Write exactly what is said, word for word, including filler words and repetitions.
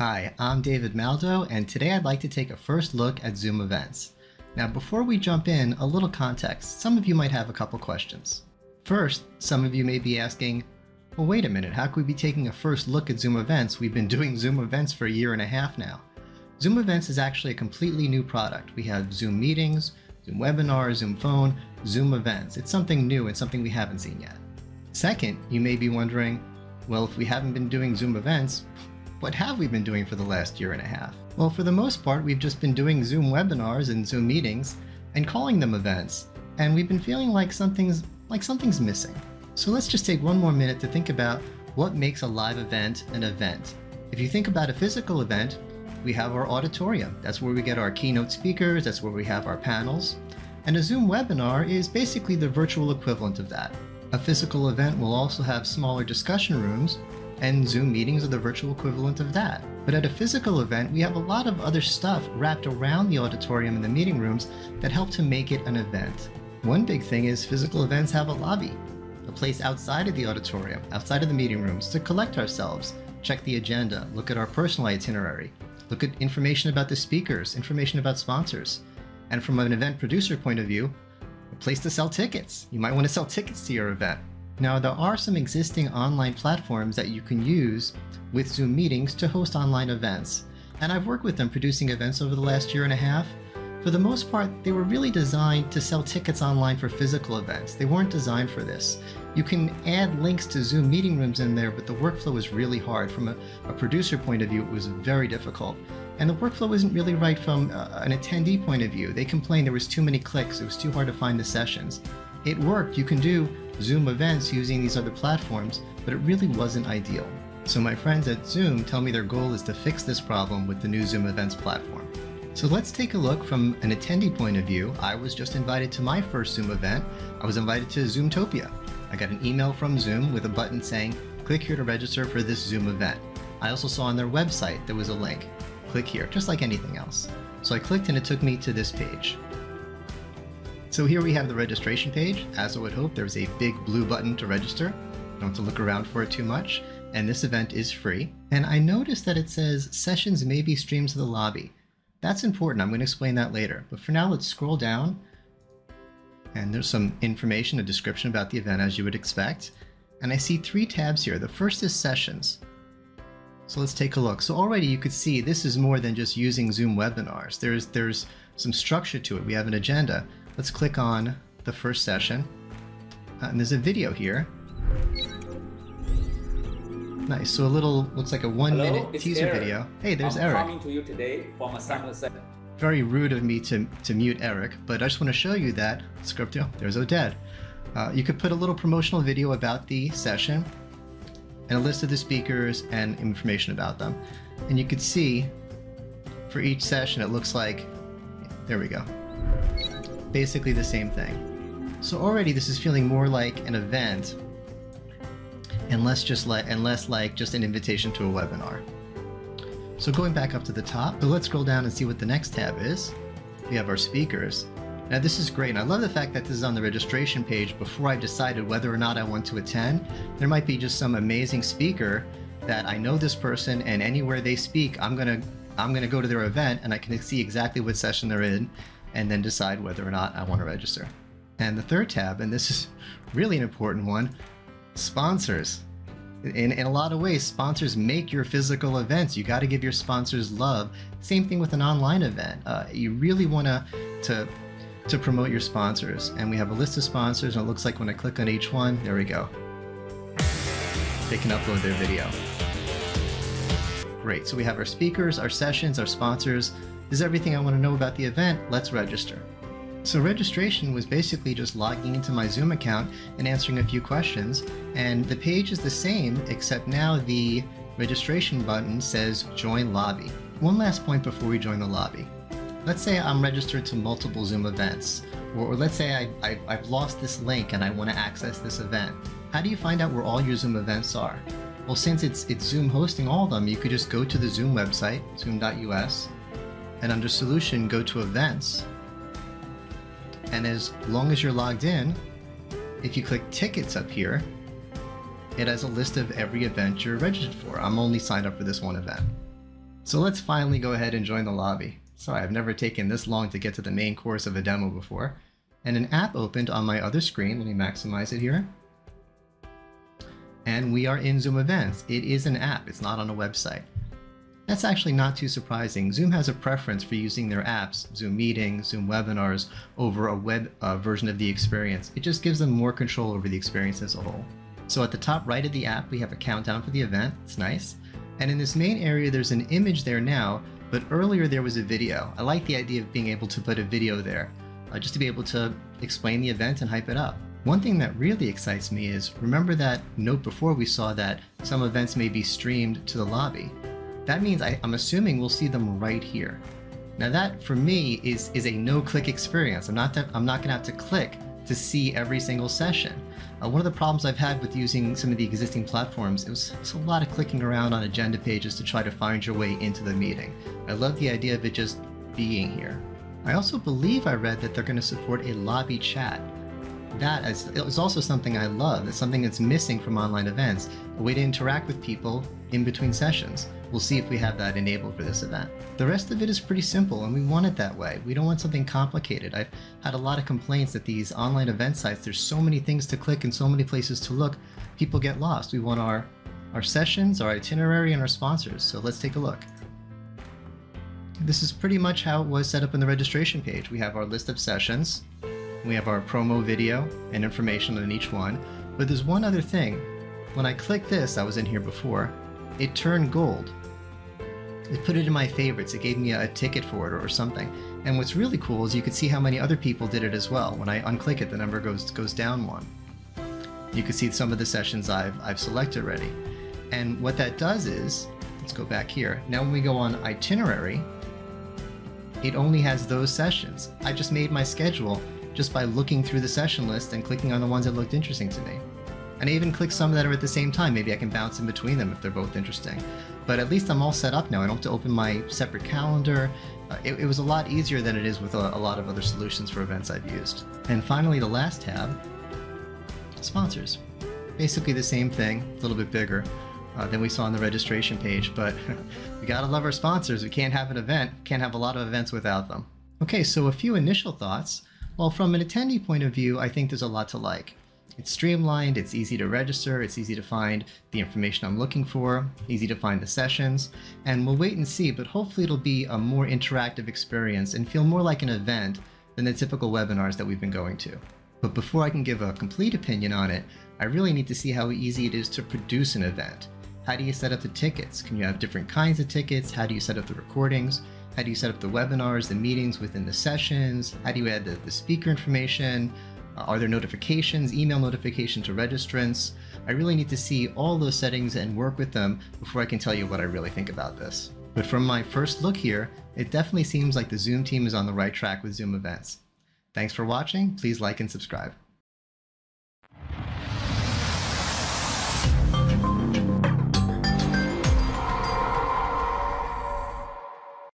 Hi, I'm David Maldo, and today I'd like to take a first look at Zoom Events. Now, before we jump in, a little context. Some of you might have a couple questions. First, some of you may be asking, well, wait a minute, how could we be taking a first look at Zoom Events? We've been doing Zoom Events for a year and a half now. Zoom Events is actually a completely new product. We have Zoom Meetings, Zoom Webinars, Zoom Phone, Zoom Events. It's something new and something we haven't seen yet. Second, you may be wondering, well, if we haven't been doing Zoom Events, what have we been doing for the last year and a half? Well, for the most part, we've just been doing Zoom webinars and Zoom meetings and calling them events. And we've been feeling like something's, like something's missing. So let's just take one more minute to think about what makes a live event an event. If you think about a physical event, we have our auditorium. That's where we get our keynote speakers. That's where we have our panels. And a Zoom webinar is basically the virtual equivalent of that. A physical event will also have smaller discussion rooms, and Zoom meetings are the virtual equivalent of that. But at a physical event, we have a lot of other stuff wrapped around the auditorium and the meeting rooms that help to make it an event. One big thing is physical events have a lobby, a place outside of the auditorium, outside of the meeting rooms, to collect ourselves, check the agenda, look at our personal itinerary, look at information about the speakers, information about sponsors. And from an event producer point of view, a place to sell tickets. You might want to sell tickets to your event. Now, there are some existing online platforms that you can use with Zoom meetings to host online events. And I've worked with them producing events over the last year and a half. For the most part, they were really designed to sell tickets online for physical events. They weren't designed for this. You can add links to Zoom meeting rooms in there, but the workflow is really hard. From a, a producer point of view, it was very difficult. And the workflow isn't really right from uh, an attendee point of view. They complained there was too many clicks. It was too hard to find the sessions. It worked. You can do Zoom events using these other platforms, but it really wasn't ideal. So my friends at Zoom tell me their goal is to fix this problem with the new Zoom Events platform. So let's take a look from an attendee point of view. I was just invited to my first Zoom event. I was invited to Zoomtopia. I got an email from Zoom with a button saying, click here to register for this Zoom event. I also saw on their website there was a link. Click here, just like anything else. So I clicked and it took me to this page. So here we have the registration page. As I would hope, there's a big blue button to register. You don't have to look around for it too much. And this event is free. And I noticed that it says sessions may be streamed to the lobby. That's important. I'm going to explain that later. But for now, let's scroll down. And there's some information, a description about the event as you would expect. And I see three tabs here. The first is sessions. So let's take a look. So already you could see this is more than just using Zoom webinars. There's, there's some structure to it. We have an agenda. Let's click on the first session, uh, and there's a video here. Nice, so a little, looks like a one Hello, minute teaser Eric. video. Hey, there's I'm Eric. I'm coming to you today from a sample session. Very rude of me to, to mute Eric, but I just want to show you that. Let's go up to, oh, there's Oded. Uh, you could put a little promotional video about the session and a list of the speakers and information about them. And you could see for each session, it looks like, there we go. Basically the same thing. So already this is feeling more like an event and less just like and less like just an invitation to a webinar. So going back up to the top, so let's scroll down and see what the next tab is. We have our speakers. Now this is great, and I love the fact that this is on the registration page before I've decided whether or not I want to attend. There might be just some amazing speaker that I know this person, and anywhere they speak, I'm gonna I'm gonna go to their event and I can see exactly what session they're in, and then decide whether or not I want to register. And the third tab, and this is really an important one, sponsors. In, in a lot of ways, sponsors make your physical events. You got to give your sponsors love. Same thing with an online event. Uh, you really want to to promote your sponsors. And we have a list of sponsors, and it looks like when I click on each one, there we go. They can upload their video. Great, so we have our speakers, our sessions, our sponsors. This is everything I want to know about the event. Let's register. So registration was basically just logging into my Zoom account and answering a few questions. And the page is the same, except now the registration button says join lobby. One last point before we join the lobby. Let's say I'm registered to multiple Zoom events, or, or let's say I, I, I've lost this link and I want to access this event. How do you find out where all your Zoom events are? Well, since it's, it's Zoom hosting all of them, you could just go to the Zoom website, zoom dot U S, and under Solution, go to Events. And as long as you're logged in, if you click Tickets up here, it has a list of every event you're registered for. I'm only signed up for this one event. So let's finally go ahead and join the lobby. So I've never taken this long to get to the main course of a demo before. And an app opened on my other screen. Let me maximize it here. And we are in Zoom Events. It is an app, it's not on a website. That's actually not too surprising. Zoom has a preference for using their apps, Zoom meetings, Zoom webinars, over a web uh, version of the experience. It just gives them more control over the experience as a whole. So at the top right of the app, we have a countdown for the event. It's nice. And in this main area, there's an image there now, but earlier there was a video. I like the idea of being able to put a video there, uh, just to be able to explain the event and hype it up. One thing that really excites me is, remember that note before we saw that some events may be streamed to the lobby? That means I, I'm assuming we'll see them right here. Now that, for me, is, is a no-click experience. I'm not, to, I'm not gonna have to click to see every single session. Uh, one of the problems I've had with using some of the existing platforms, it was it's a lot of clicking around on agenda pages to try to find your way into the meeting. I love the idea of it just being here. I also believe I read that they're gonna support a lobby chat. That is, is also something I love. It's something that's missing from online events, a way to interact with people in between sessions. We'll see if we have that enabled for this event. The rest of it is pretty simple, and we want it that way. We don't want something complicated. I've had a lot of complaints that these online event sites, there's so many things to click and so many places to look, people get lost. We want our, our sessions, our itinerary, and our sponsors. So let's take a look. This is pretty much how it was set up in the registration page. We have our list of sessions. We have our promo video and information on each one. But there's one other thing. When I click this, I was in here before, it turned gold. It put it in my favorites. It gave me a ticket for it or something. And what's really cool is you can see how many other people did it as well. When I unclick it, the number goes goes down one. You can see some of the sessions I've, I've selected already. And what that does is, let's go back here. Now when we go on itinerary, it only has those sessions. I just made my schedule just by looking through the session list and clicking on the ones that looked interesting to me. And I even click some that are at the same time. Maybe I can bounce in between them if they're both interesting. But at least I'm all set up now. I don't have to open my separate calendar. Uh, it, it was a lot easier than it is with a, a lot of other solutions for events I've used. And finally, the last tab, sponsors. Basically the same thing, a little bit bigger uh, than we saw on the registration page, but we gotta love our sponsors. We can't have an event, can't have a lot of events without them. Okay, so a few initial thoughts. Well, from an attendee point of view, I think there's a lot to like. It's streamlined, it's easy to register, it's easy to find the information I'm looking for, easy to find the sessions, and we'll wait and see, but hopefully it'll be a more interactive experience and feel more like an event than the typical webinars that we've been going to. But before I can give a complete opinion on it, I really need to see how easy it is to produce an event. How do you set up the tickets? Can you have different kinds of tickets? How do you set up the recordings? How do you set up the webinars, the meetings within the sessions? How do you add the, the speaker information? Are there notifications, email notification to registrants? I really need to see all those settings and work with them before I can tell you what I really think about this. But from my first look here, it definitely seems like the Zoom team is on the right track with Zoom Events. Thanks for watching. Please like and subscribe.